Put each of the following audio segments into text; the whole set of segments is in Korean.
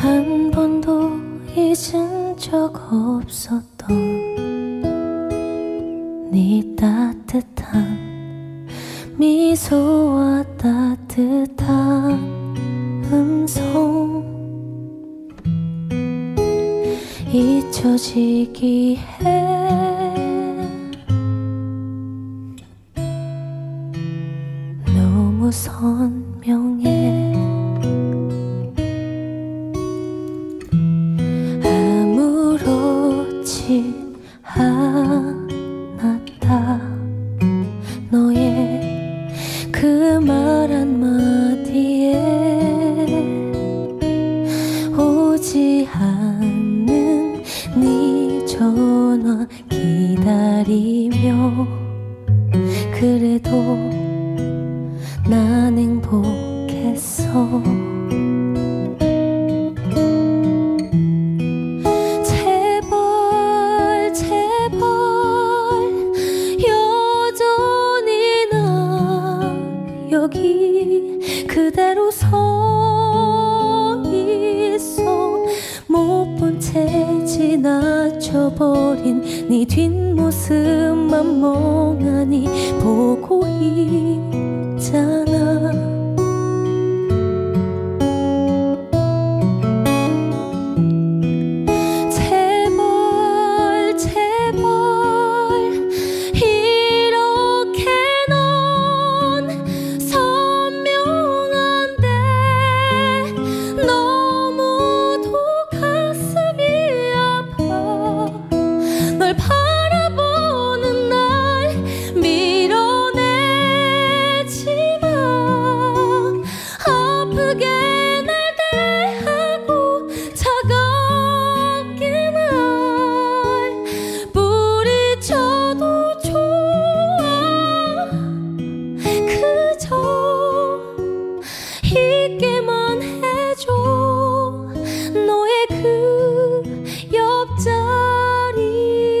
한 번도 잊은 적 없었던 네 따뜻한 미소와 따뜻한 음성, 잊혀지기 해. 너무 선명해. 아무렇지 않았다. 너의 그 말 한마디에 오지 않는 네 전화 기다리며 그래도 난 행복했어. 제발 제발 여전히 나 여기 그대로 서 있어. 못 본 채 지나쳐버린 네 뒷모습만 멍하니 보고 있어. 제발 제발 이렇게 넌 선명한데 너무도 가슴이 아파. 널 바라보는 날 밀어내지 있게만 해줘. 너의 그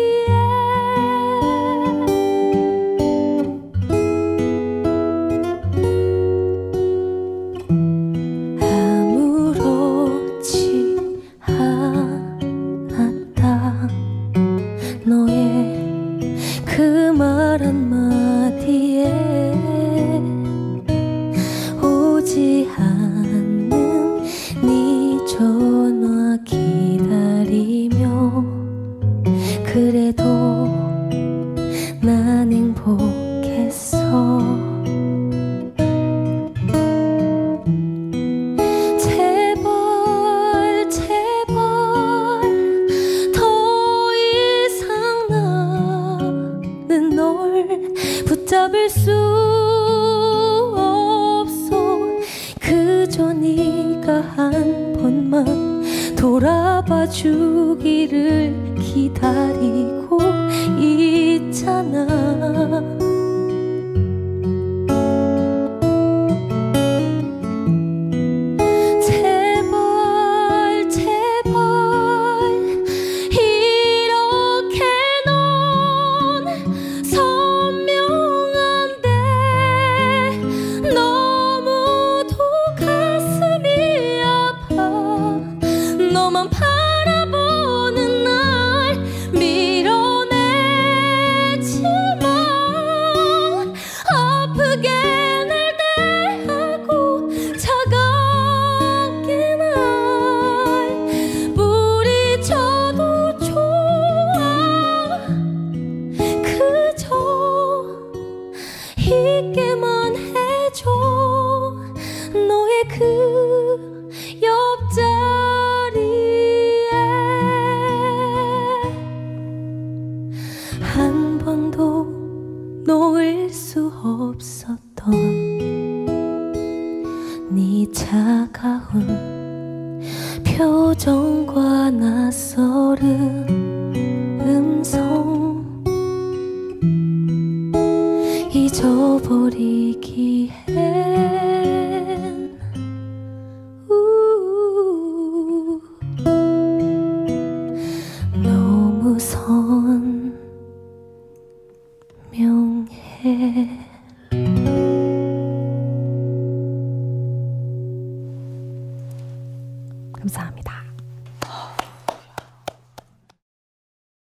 옆자리에 아무렇지 않았다. 너의 그 말 한마디에 오지 않는 네 전화 기다리며 그래도 난 행복했어. 제발 제발 더 이상 나는 널 붙잡을 수 그저 네가 한 번만 돌아봐주기를 기다리고 있잖아. 제발 제발 이렇게 넌 선명한데 너만 바라보는 날 밀어내지 마. 아프게 날 대하고 차갑게 날 부딪혀도 좋아. 그저 있게만 해줘. 너의 그 옆자리 한 번도 놓을 수 없었던 네 차가운 표정과 낯설은 음성, 잊어버리기엔 너무 선명해. 감사합니다.